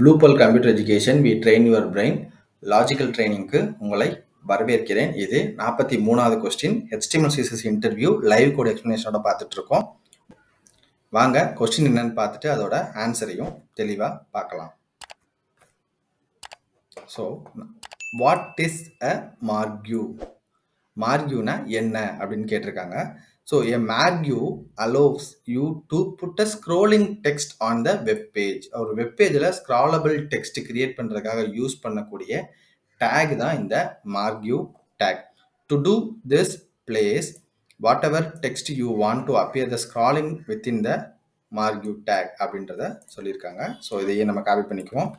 Blue Pearl Computer Education, we train your brain. Logical training ku ungalai வரவேற்கிறேன். இது 43வது question HTML CSS interview live code எக்ஸ்பிளனேஷனோட பார்த்துட்டு இருக்கோம். வாங்க क्वेश्चन என்னன்னு பார்த்துட்டு அதோட ஆன்சரையும் தெளிவா பார்க்கலாம். So what is a margue? Margue னா என்ன அப்படினு கேட்டிருக்காங்க. So a margue allows you to put a scrolling text on the web page. ஒரு web pageல scrollable text create பண்றதுக்காக யூஸ் பண்ணக்கூடிய tag தான் இந்த margue tag. To do this, place whatever text you want to appear the scrolling within the margue tag அப்படின்றத சொல்லியிருக்காங்க. So இதையே நம்ம காப்பி பண்ணிக்குவோம்.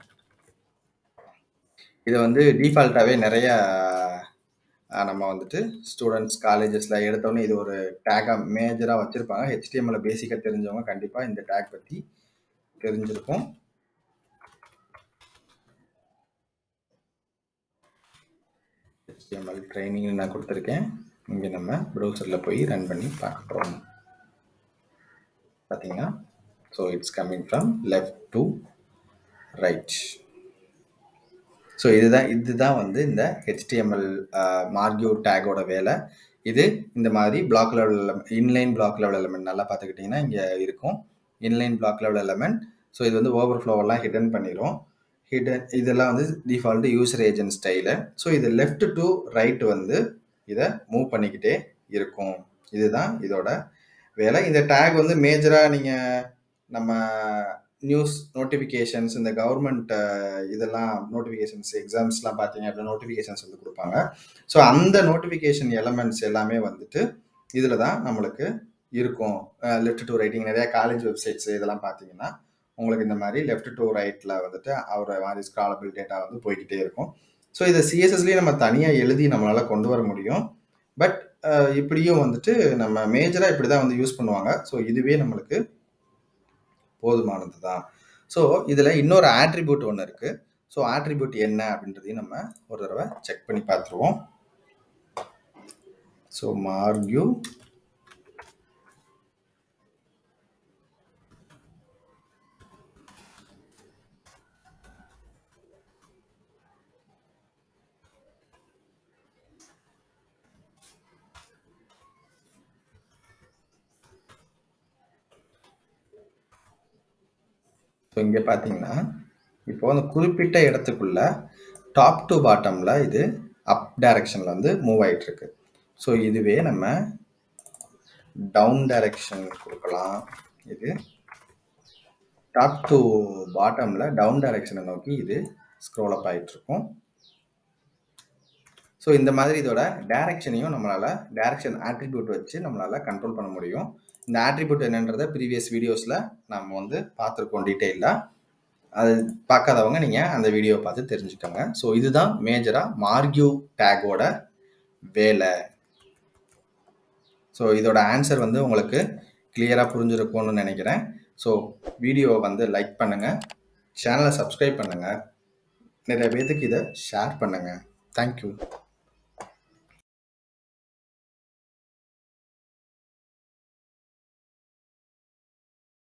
இதை வந்து டிஃபால்ட்டாகவே நிறைய நம்ம வந்துட்டு ஸ்டூடெண்ட்ஸ் காலேஜஸில் எடுத்தோன்னே இது ஒரு டேக்காக மேஜராக வச்சுருப்பாங்க. HTML பேசிக்காக தெரிஞ்சவங்க கண்டிப்பாக இந்த டேக் பற்றி தெரிஞ்சிருக்கும். HTML ட்ரைனிங் நான் கொடுத்துருக்கேன். இங்கே நம்ம ப்ரௌசரில் போய் ரன் பண்ணி பார்க்குறோம். பார்த்தீங்கன்னா so it's coming from left to right. So இதுதான் வந்து இந்த HTML margue டேக்கோட வேலை. இது இந்த மாதிரி block level inline block level element நல்லா பார்த்துக்கிட்டிங்கன்னா இங்கே இருக்கும் inline block level element. So இது வந்து ஓவர் ஃப்ளோவெல்லாம் ஹிடன் பண்ணிடும். இதெல்லாம் வந்து default user agent style. So இது லெஃப்ட் டு ரைட் வந்து இதை மூவ் பண்ணிக்கிட்டே இருக்கும். இதுதான் இதோட வேலை. இந்த டேக் வந்து மேஜராக நீங்கள் நம்ம நியூஸ் நோட்டிஃபிகேஷன்ஸ் இந்த கவர்மெண்ட் இதெல்லாம் நோட்டிஃபிகேஷன்ஸ் எக்ஸாம்ஸ்லாம் பார்த்தீங்க அப்படின்னா நோட்டிஃபிகேஷன்ஸ் வந்து கொடுப்பாங்க. ஸோ அந்த நோட்டிஃபிகேஷன் எலமெண்ட்ஸ் எல்லாமே வந்துட்டு இதில் தான் நம்மளுக்கு இருக்கும். லெஃப்ட் டு ரைட்டிங் நிறையா காலேஜ் வெப்சைட்ஸ் இதெல்லாம் பார்த்தீங்கன்னா உங்களுக்கு இந்த மாதிரி லெஃப்ட் டு ரைட்டில் வந்துட்டு அவரை மாதிரி ஸ்க்ராலபிள் டேட்டா வந்து போய்கிட்டே இருக்கும். ஸோ இதை சிஎஸ்எஸ்லேயே நம்ம தனியாக எழுதி நம்மளால் கொண்டு வர முடியும். பட் இப்படியும் வந்துட்டு நம்ம மேஜராக இப்படி தான் வந்து யூஸ் பண்ணுவாங்க. ஸோ இதுவே நம்மளுக்கு போதுமானது தான். ஸோ இதில் இன்னொரு ஆட்ரிபியூட் ஒன்று இருக்குது. ஸோ ஆட்ரிபியூட் என்ன அப்படின்றதையும் நம்ம ஒரு தடவை செக் பண்ணி பார்த்துருவோம். ஸோ margue ஸோ இங்கே பார்த்தீங்கன்னா இப்போ வந்து குறிப்பிட்ட இடத்துக்குள்ள டாப் டு பாட்டமில் இது அப் டைரக்ஷனில் வந்து மூவ் ஆகிட்டுருக்கு. ஸோ இதுவே நம்ம டவுன் டைரக்ஷன் கொடுக்கலாம். இது டாப் டு பாட்டமில் டவுன் டைரக்ஷனை நோக்கி இது ஸ்க்ரோல் அப் ஆகிட்டுருக்கும். ஸோ இந்த மாதிரி இதோட டைரக்ஷனையும் நம்மளால் டைரக்ஷன் ஆட்ரிபியூட் வச்சு நம்மளால் கண்ட்ரோல் பண்ண முடியும். இந்த ஆட்ரிபியூட் என்னன்றதை ப்ரீவியஸ் வீடியோஸில் நம்ம வந்து பார்த்துருக்கோம் டீட்டெயிலாக. அது பார்க்காதவங்க நீங்கள் அந்த வீடியோவை பார்த்து தெரிஞ்சுக்கோங்க. ஸோ இதுதான் மேஜராக margue டேக்கோட வேலை. ஸோ இதோட ஆன்சர் வந்து உங்களுக்கு கிளியராக புரிஞ்சுருக்கும்னு நினைக்கிறேன். ஸோ வீடியோவை வந்து லைக் பண்ணுங்கள், சேனலை சப்ஸ்கிரைப் பண்ணுங்கள், நிறைய பேருக்கு இதை ஷேர் பண்ணுங்கள். தேங்க்யூ.